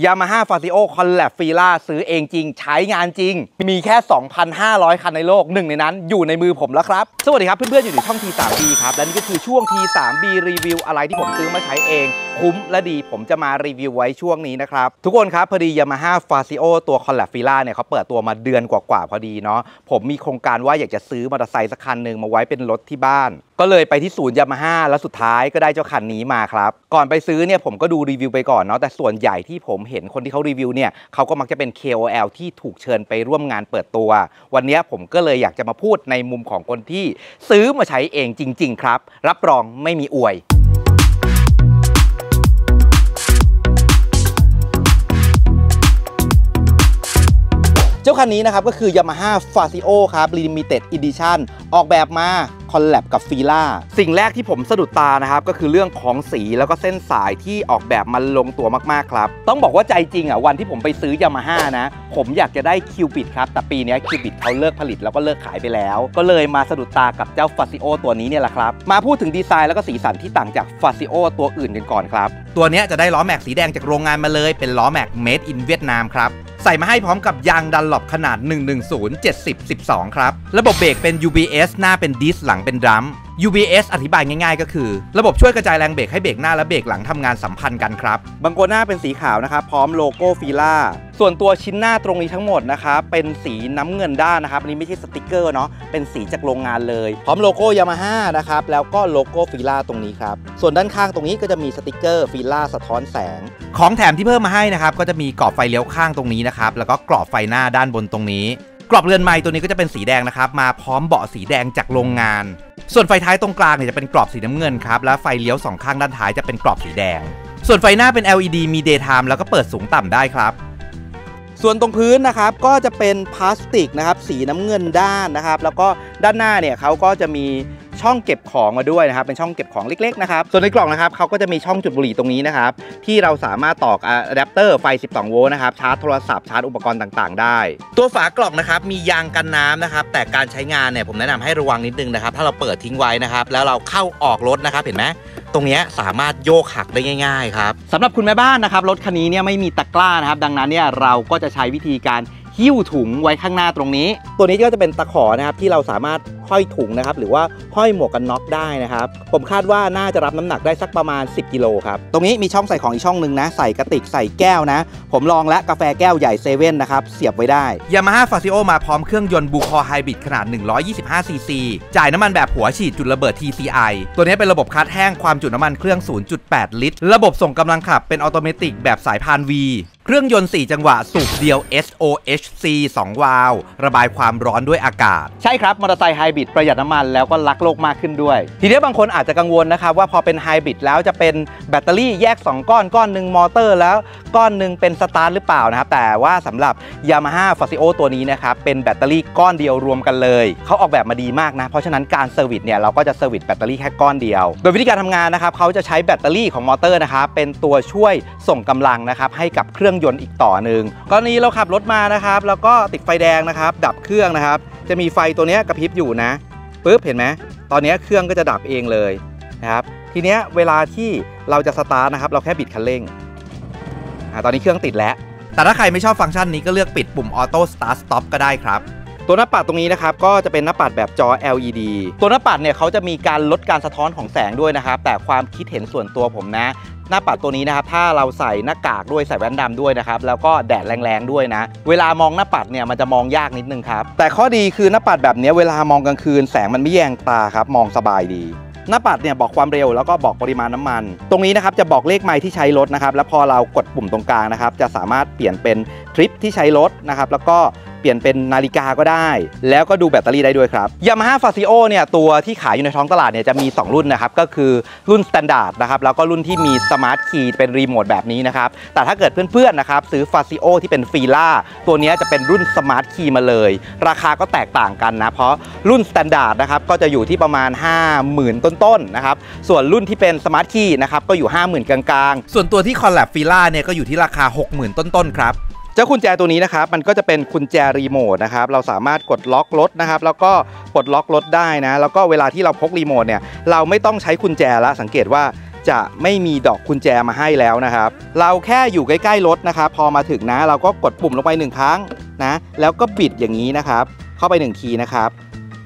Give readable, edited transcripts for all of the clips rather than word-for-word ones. Yamaha Fazzio Collab FILA ซื้อเองจริงใช้งานจริงมีแค่ 2,500 คันในโลกหนึ่งในนั้นอยู่ในมือผมแล้วครับสวัสดีครับเพื่อนๆอยู่ในช่อง T3B ครับและนี่ก็คือช่วง T3B รีวิวอะไรที่ผมซื้อมาใช้เองคุ้มและดีผมจะมารีวิวไว้ช่วงนี้นะครับทุกคนครับพอดี Yamaha Fazzio ตัว Collab FILA เนี่ยเขาเปิดตัวมาเดือนกว่าๆพอดีเนาะผมมีโครงการว่าอยากจะซื้อมอเตอร์ไซค์สักคันหนึ่งมาไว้เป็นรถที่บ้านก็เลยไปที่ศูนย์ Yamaha แล้วสุดท้ายก็ได้เจ้าคันนี้มาครับก่อนไปซื้อเนี่ยผมก็ดูรีวิวไปก่อนเนาะแต่ส่วนใหญ่ที่ผมเห็นคนที่เขารีวิวเนี่ยเขาก็มักจะเป็น KOL ที่ถูกเชิญไปร่วมงานเปิดตัววันนี้ผมก็เลยอยากจะมาพูดในมุมของคนที่ซื้อมาใช้เองจริงๆครับรับรองไม่มีอวยเจ้าคันนี้นะครับก็คือ Yamaha Fazzio ครับ Limited Edition ออกแบบมาคอลแลบกับFILAสิ่งแรกที่ผมสะดุดตานะครับก็คือเรื่องของสีแล้วก็เส้นสายที่ออกแบบมันลงตัวมากๆครับต้องบอกว่าใจจริงอ่ะวันที่ผมไปซื้อ Yamaha นะผมอยากจะได้คิวบิดครับแต่ปีนี้คิวบิดเขาเลิกผลิตแล้วก็เลิกขายไปแล้วก็เลยมาสะดุดตากับเจ้า Fazzio ตัวนี้เนี่ยแหละครับมาพูดถึงดีไซน์แล้วก็สีสันที่ต่างจาก Fazzio ตัวอื่นกันก่อนครับตัวนี้จะได้ล้อแม็กสีแดงจากโรงงานมาเลยเป็นล้อแม็ก Made in Vietnam ครับใส่มาให้พร้อมกับยางดันหลบขนาด 110/70/12 ครับระบบเบรกเป็น UBS หน้าเป็นดิสหลังเป็นดรัม UBS อธิบายง่ายๆก็คือระบบช่วยกระจายแรงเบรกให้เบรกหน้าและเบรกหลังทำงานสัมพันธ์กันครับบังโกหน้าเป็นสีขาวนะครับพร้อมโลโก้FILAส่วนตัวชิ้นหน้าตรงนี้ทั้งหมดนะครับเป็นสีน้ำเงินด้านนะครับอันนี้ไม่ใช่สติกเกอร์เนาะเป็นสีจากโรงงานเลยพร้อมโลโก้ Yamaha นะครับแล้วก็โลโก้FILAตรงนี้ครับส่วนด้านข้างตรงนี้ก็จะมีสติกเกอร์FILAสะท้อนแสงของแถมที่เพิ่มมาให้นะครับก็จะมีกรอบไฟเลี้ยวข้างตรงนี้นะครับแล้วก็กรอบไฟหน้าด้านบนตรงนี้กรอบเรือนไม้ตัวนี้ก็จะเป็นสีแดงนะครับมาพร้อมเบาะสีแดงจากโรงงานส่วนไฟท้ายตรงกลางเนี่ยจะเป็นกรอบสีน้ำเงินครับและไฟเลี้ยวสองข้างด้านท้ายจะเป็นกรอบสีแดงส่วนไฟหน้าเป็น LED มี Daytime แล้วก็เปิดสูงต่ำได้ครับส่วนตรงพื้นนะครับก็จะเป็นพลาสติกนะครับสีน้ำเงินด้านนะครับแล้วก็ด้านหน้าเนี่ยเขาก็จะมีช่องเก็บของมาด้วยนะครับเป็นช่องเก็บของเล็กๆนะครับส่วนในกล่องนะครับเขาก็จะมีช่องจุดบุหรี่ตรงนี้นะครับที่เราสามารถต่ออะแดปเตอร์ไฟ12 โวลต์นะครับชาร์จโทรศัพท์ชาร์จอุปกรณ์ต่างๆได้ตัวฝากล่องนะครับมียางกันน้ำนะครับแต่การใช้งานเนี่ยผมแนะนำให้ระวังนิดนึงนะครับถ้าเราเปิดทิ้งไว้นะครับแล้วเราเข้าออกรถนะครับเห็นไหมตรงนี้สามารถโยกหักได้ง่ายๆครับสำหรับคุณแม่บ้านนะครับรถคันนี้เนี่ยไม่มีตะกร้านะครับดังนั้นเนี่ยเราก็จะใช้วิธีการหิ้วถุงไว้ข้างหน้าตรงนี้ตัวนี้ก็จะเป็นตะขอนะครับที่เราสามารถห้อยถุงนะครับหรือว่าห้อยหมวกกันน็อกได้นะครับผมคาดว่าน่าจะรับน้ำหนักได้สักประมาณ10กิโลครับตรงนี้มีช่องใส่ของอีกช่องหนึ่งนะใส่กระติกใส่แก้วนะผมลองและกาแฟแก้วใหญ่เซเว่นนะครับเสียบไว้ได้ Yamaha Fazzio มาพร้อมเครื่องยนต์บูคอไฮบริดขนาด 125cc จ่ายน้ำมันแบบหัวฉีดจุดระเบิด TCI ตัวนี้เป็นระบบคัดแห้งความจุน้ำมันเครื่อง 0.8 ลิตรระบบส่งกำลังขับเป็นอัตโนมัติแบบสายพาน V เครื่องยนต์4จังหวะสูบเดียว SOHC 2 วาล์วระบายความร้อนด้วยอากาศใช่ครับมอเตอร์ไซค์ไฮบริดประหยัดน้ำมันแล้วก็รักโลกมากขึ้นด้วยทีนี้บางคนอาจจะกังวลนะครับว่าพอเป็นไฮบริดแล้วจะเป็นแบตเตอรี่แยก2 ก้อนก้อนหนึ่งมอเตอร์แล้วก้อนหนึ่งเป็นสตาร์ทหรือเปล่านะครับแต่ว่าสำหรับ Yamaha Fazzio ตัวนี้นะครับเป็นแบตเตอรี่ก้อนเดียวรวมกันเลยเขาออกแบบมาดีมากนะเพราะฉะนั้นการเซอร์วิสเนี่ยเราก็จะเซอร์วิสแบตเตอรี่แค่ก้อนเดียวโดยวิธีการทำงานนะครับเขาจะใช้แบตเตอรี่ของมอเตอร์นะครับเป็นตัวช่วยส่งกำลังนะครับให้กับเครื่องยนต์อีกต่อหนึ่งกรณีเราขับรถมานะครับแล้วก็ติดไฟแดงนะครับดับเครื่องนะครับจะมีไฟตัวนี้กระพริบอยู่นะปึ๊บเห็นไหมตอนนี้เครื่องก็จะดับเองเลยนะครับทีเนี้ยเวลาที่เราจะสตาร์ทนะครับเราแค่บิดคันเร่งตอนนี้เครื่องติดแล้วแต่ถ้าใครไม่ชอบฟังก์ชันนี้ก็เลือกปิดปุ่มออโต้สตาร์ทสต็อปก็ได้ครับตัวหน้าปัดตรงนี้นะครับก็จะเป็นหน้าปัดแบบจอ LED ตัวหน้าปัดเนี่ยเขาจะมีการลดการสะท้อนของแสงด้วยนะครับแต่ความคิดเห็นส่วนตัวผมนะหน้าปัดตัวนี้นะครับถ้าเราใส่หน้ากากด้วยใส่แว่นดำด้วยนะครับแล้วก็แดดแรงๆด้วยนะเวลามองหน้าปัดเนี่ยมันจะมองยากนิดนึงครับแต่ข้อดีคือหน้าปัดแบบนี้เวลามองกลางคืนแสงมันไม่แยงตาครับมองสบายดีหน้าปัดเนี่ยบอกความเร็วแล้วก็บอกปริมาณน้ำมันตรงนี้นะครับจะบอกเลขไมล์ที่ใช้รถนะครับแล้วพอเรากดปุ่มตรงกลางนะครับจะสามารถเปลี่ยนเป็นทริปที่ใช้รถนะครับแล้วก็เปลี่ยนเป็นนาฬิกาก็ได้แล้วก็ดูแบตเตอรี่ได้ด้วยครับ Yamaha Fazzio เนี่ยตัวที่ขายอยู่ในท้องตลาดเนี่ยจะมี2รุ่นนะครับก็คือรุ่น Standard นะครับแล้วก็รุ่นที่มีสมาร์ทคีย์เป็นรีโมทแบบนี้นะครับแต่ถ้าเกิดเพื่อนๆนะครับซื้อ Fazzio ที่เป็น FILA ตัวนี้จะเป็นรุ่นสมาร์ทคีย์มาเลยราคาก็แตกต่างกันนะเพราะรุ่น Standard นะครับก็จะอยู่ที่ประมาณ 50,000 ต้นๆนะครับส่วนรุ่นที่เป็นสมาร์ทคีย์นะครับก็อยู่ 50,000 กลางๆส่วนตัวที่ Collab FILA เนี่ยก็อยู่ที่ราคา 60,000 ต้นๆครับเจ้ากุญแจตัวนี้นะครับมันก็จะเป็นกุญแจรีโมทนะครับเราสามารถกดล็อกรถนะครับแล้วก็ปลดล็อกรถได้นะแล้วก็เวลาที่เราพกรีโมทเนี่ยเราไม่ต้องใช้กุญแจละสังเกตว่า จะไม่มีดอกกุญแจมาให้แล้วนะครับเราแค่อยู่ใกล้ๆรถนะครับพอมาถึงนะเราก็กดปุ่มลงไป1ครั้งนะแล้วก็บิดอย่างนี้นะครับเข้าไป1ทีนะครับ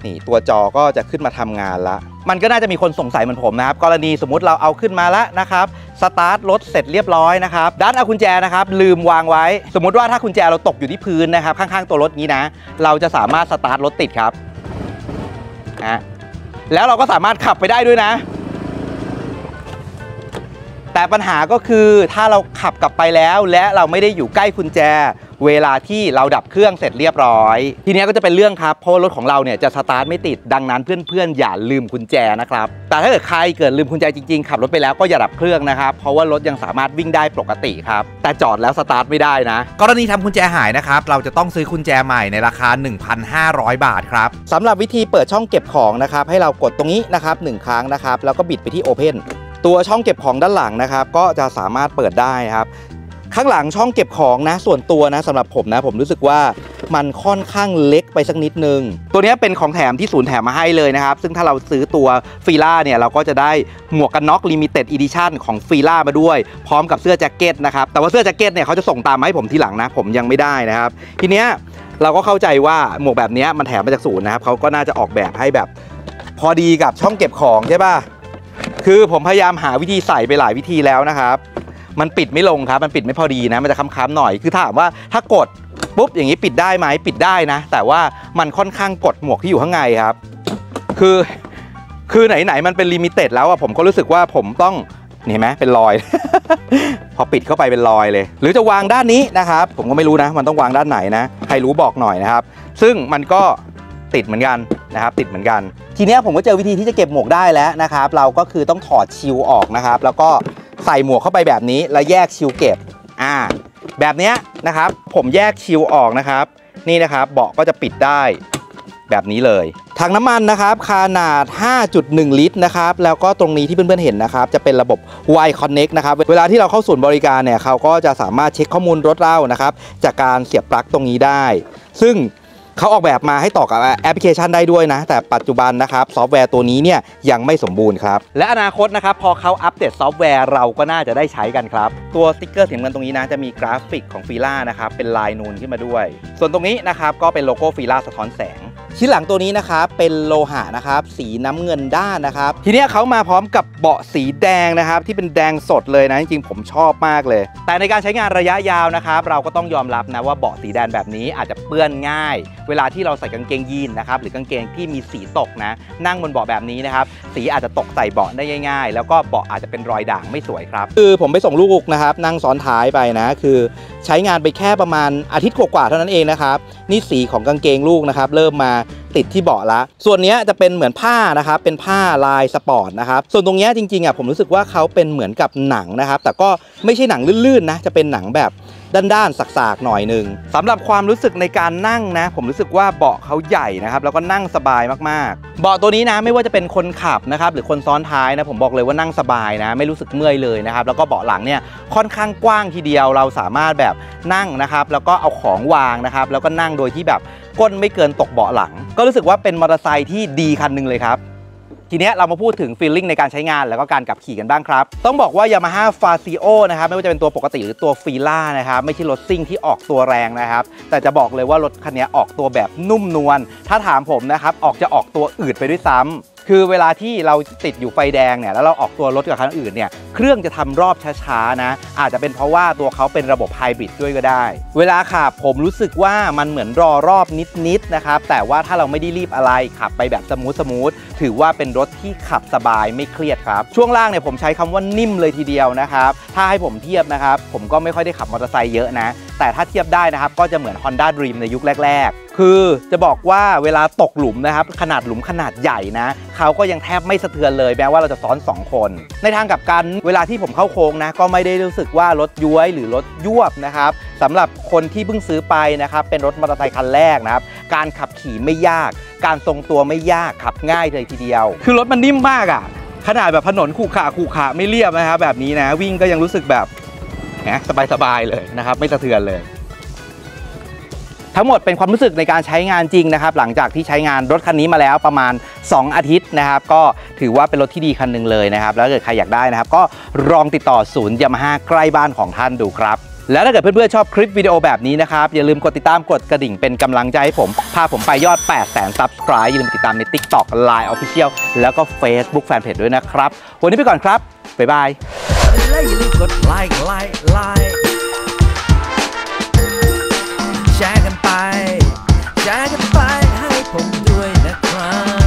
นี่ตัวจอก็จะขึ้นมาทำงานละมันก็น่าจะมีคนสงสัยเหมือนผมนะครับกรณีสมมุติเราเอาขึ้นมาแล้วนะครับสตาร์ทรถเสร็จเรียบร้อยนะครับดันเอากุญแจนะครับลืมวางไว้สมมุติว่าถ้ากุญแจเราตกอยู่ที่พื้นนะครับข้างๆตัวรถนี้นะเราจะสามารถสตาร์ทรถติดครับแล้วเราก็สามารถขับไปได้ด้วยนะแต่ปัญหาก็คือถ้าเราขับกลับไปแล้วและเราไม่ได้อยู่ใกล้กุญแจเวลาที่เราดับเครื่องเสร็จเรียบร้อยทีนี้ก็จะเป็นเรื่องครับเพราะรถของเราเนี่ยจะสตาร์ทไม่ติดดังนั้นเพื่อนๆอย่าลืมกุญแจนะครับแต่ถ้าเกิดใครเกิดลืมกุญแจจริงๆขับรถไปแล้วก็อย่าดับเครื่องนะครับเพราะว่ารถยังสามารถวิ่งได้ปกติครับแต่จอดแล้วสตาร์ทไม่ได้นะกรณีทำกุญแจหายนะครับเราจะต้องซื้อกุญแจใหม่ในราคา 1,500 บาทครับสำหรับวิธีเปิดช่องเก็บของนะครับให้เรากดตรงนี้นะครับ1ครั้งนะครับแล้วก็บิดไปที่ Open ตัวช่องเก็บของด้านหลังนะครับก็จะสามารถเปิดได้ครับข้างหลังช่องเก็บของนะส่วนตัวนะสำหรับผมนะผมรู้สึกว่ามันค่อนข้างเล็กไปสักนิดนึงตัวนี้เป็นของแถมที่ศูนย์แถมมาให้เลยนะครับซึ่งถ้าเราซื้อตัว FILA เนี่ยเราก็จะได้หมวกกันน็อก Limited Edition ของ FILA มาด้วยพร้อมกับเสื้อแจ็คเก็ตนะครับแต่ว่าเสื้อแจ็คเก็ตเนี่ยเขาจะส่งตามมาให้ผมทีหลังนะผมยังไม่ได้นะครับทีเนี้ยเราก็เข้าใจว่าหมวกแบบนี้มันแถมมาจากศูนย์นะครับเขาก็น่าจะออกแบบให้แบบพอดีกับช่องเก็บของใช่ป่ะคือผมพยายามหาวิธีใส่ไปหลายวิธีแล้วนะครับมันปิดไม่ลงครับมันปิดไม่พอดีนะมันจะค้ำๆหน่อยคือถามว่าถ้ากดปุ๊บอย่างนี้ปิดได้ไหมปิดได้นะแต่ว่ามันค่อนข้างกดหมวกที่อยู่ข้างในครับคือไหนๆมันเป็นลิมิเต็ดแล้วอะผมก็รู้สึกว่าผมต้องเห็นไหมเป็นรอย พอปิดเข้าไปเป็นรอยเลยหรือจะวางด้านนี้นะครับผมก็ไม่รู้นะมันต้องวางด้านไหนนะใครรู้บอกหน่อยนะครับซึ่งมันก็ติดเหมือนกันนะครับติดเหมือนกันทีนี้ผมก็เจอวิธีที่จะเก็บหมวกได้แล้วนะครับเราก็คือต้องถอดชิลออกนะครับแล้วก็ใส่หมวกเข้าไปแบบนี้แล้วแยกชิลเก็บแบบนี้นะครับผมแยกชิลออกนะครับนี่นะครับเบาะก็จะปิดได้แบบนี้เลยถังน้ำมันนะครับขนาด 5.1 ลิตรนะครับแล้วก็ตรงนี้ที่เพื่อนๆเห็นนะครับจะเป็นระบบ Y Connect นะครับเวลาที่เราเข้าศูนย์บริการเนี่ยเขาก็จะสามารถเช็คข้อมูลรถเรานะครับจากการเสียบปลั๊กตรงนี้ได้ซึ่งเขาออกแบบมาให้ต่อกับแอปพลิเคชันได้ด้วยนะแต่ปัจจุบันนะครับซอฟต์แวร์ตัวนี้เนี่ยยังไม่สมบูรณ์ครับและอนาคตนะครับพอเขาอัปเดตซอฟต์แวร์เราก็น่าจะได้ใช้กันครับตัวสติ๊กเกอร์สีน้ำเงินตรงนี้นะจะมีกราฟิกของฟีล่านะครับเป็นลายนูนขึ้นมาด้วยส่วนตรงนี้นะครับก็เป็นโลโก้ฟีล่าสะท้อนแสงชิ้นหลังตัวนี้นะครับเป็นโลหะนะครับสีน้ำเงินด้านนะครับทีนี้เขามาพร้อมกับเบาะสีแดงนะครับที่เป็นแดงสดเลยนะจริงๆผมชอบมากเลยแต่ในการใช้งานระยะยาวนะครับเราก็ต้องยอมรับนะว่าเบาะสีแดงแบบนี้อาจจะเปื้อนง่ายเวลาที่เราใส่กางเกงยีนนะครับหรือกางเกงที่มีสีตกนะนั่งบนเบาะแบบนี้นะครับสีอาจจะตกใส่เบาะได้ง่ายๆแล้วก็เบาะอาจจะเป็นรอยด่างไม่สวยครับคือผมไปส่งลูกนะครับนั่งซ้อนท้ายไปนะคือใช้งานไปแค่ประมาณอาทิตย์กว่าๆเท่านั้นเองนะครับนี่สีของกางเกงลูกนะครับเริ่มมาติดที่เบาะละส่วนนี้จะเป็นเหมือนผ้านะครับเป็นผ้าลายสปอร์ตนะครับส่วนตรงนี้จริงๆอ่ะผมรู้สึกว่าเขาเป็นเหมือนกับหนังนะครับแต่ก็ไม่ใช่หนังลื่นๆนะจะเป็นหนังแบบด้านๆสักๆหน่อยหนึ่งสำหรับความรู้สึกในการนั่งนะผมรู้สึกว่าเบาะเขาใหญ่นะครับแล้วก็นั่งสบายมากๆเบาะตัวนี้นะไม่ว่าจะเป็นคนขับนะครับหรือคนซ้อนท้ายนะผมบอกเลยว่านั่งสบายนะไม่รู้สึกเมื่อยเลยนะครับแล้วก็เบาะหลังเนี่ยค่อนข้างกว้างทีเดียวเราสามารถแบบนั่งนะครับแล้วก็เอาของวางนะครับแล้วก็นั่งโดยที่แบบก้นไม่เกินตกเบาะหลังก็รู้สึกว่าเป็นมอเตอร์ไซค์ที่ดีคันนึงเลยครับทีนี้เรามาพูดถึงฟีลลิ่งในการใช้งานแล้วก็การขับขี่กันบ้างครับต้องบอกว่า Yamaha Fazzio นะครับไม่ว่าจะเป็นตัวปกติหรือตัว FILA นะครับไม่ใช่รถซิ่งที่ออกตัวแรงนะครับแต่จะบอกเลยว่ารถคันนี้ออกตัวแบบนุ่มนวลถ้าถามผมนะครับจะออกตัวอืดไปด้วยซ้ำคือเวลาที่เราติดอยู่ไฟแดงเนี่ยแล้วเราออกตัวรถกับคันอื่นเนี่ยเครื่องจะทำรอบช้าๆนะอาจจะเป็นเพราะว่าตัวเขาเป็นระบบไฮบริดด้วยก็ได้เวลาขับผมรู้สึกว่ามันเหมือนรอรอบนิดๆนะครับแต่ว่าถ้าเราไม่ได้รีบอะไรขับไปแบบสมูทถือว่าเป็นรถที่ขับสบายไม่เครียดครับช่วงล่างเนี่ยผมใช้คำว่านิ่มเลยทีเดียวนะครับถ้าให้ผมเทียบนะครับผมก็ไม่ค่อยได้ขับมอเตอร์ไซค์เยอะนะแต่ถ้าเทียบได้นะครับก็จะเหมือน Honda Dream ในยุคแรกๆคือจะบอกว่าเวลาตกหลุมนะครับขนาดหลุมขนาดใหญ่นะเขาก็ยังแทบไม่สะเทือนเลยแม้ว่าเราจะซ้อน2คนในทางกลับกันเวลาที่ผมเข้าโค้งนะก็ไม่ได้รู้สึกว่ารถย้วยหรือรถยวบนะครับสำหรับคนที่เพิ่งซื้อไปนะครับเป็นรถมอเตอร์ไซค์คันแรกนะครับการขับขี่ไม่ยากการทรงตัวไม่ยากขับง่ายเลยทีเดียวคือรถมันนิ่มมากอ่ะขนาดแบบถนนขรุขระไม่เรียบนะครับแบบนี้นะวิ่งก็ยังรู้สึกแบบสบายๆเลยนะครับไม่สะเทือนเลย ทั้งหมดเป็นความรู้สึกในการใช้งานจริงนะครับหลังจากที่ใช้งานรถคันนี้มาแล้วประมาณ2 อาทิตย์นะครับก็ถือว่าเป็นรถที่ดีคันหนึ่งเลยนะครับแล้วถ้าเกิดใครอยากได้นะครับก็ลองติดต่อศูนย์ Yamaha ใกล้บ้านของท่านดูครับแล้วถ้าเกิดเพื่อนๆชอบคลิปวิดีโอแบบนี้นะครับอย่าลืมกดติดตามกดกระดิ่งเป็นกำลังใจให้ผมพาผมไปยอด 800,000 Subscribe อย่าลืมติดตามใน TikTok Line Official แล้วก็ Facebook Fanpage ด้วยนะครับวันนี้ไปก่อนครับบ๊ายบายอย่าลืมกดไลค์แชร์กันไปให้ผมด้วยนะครับ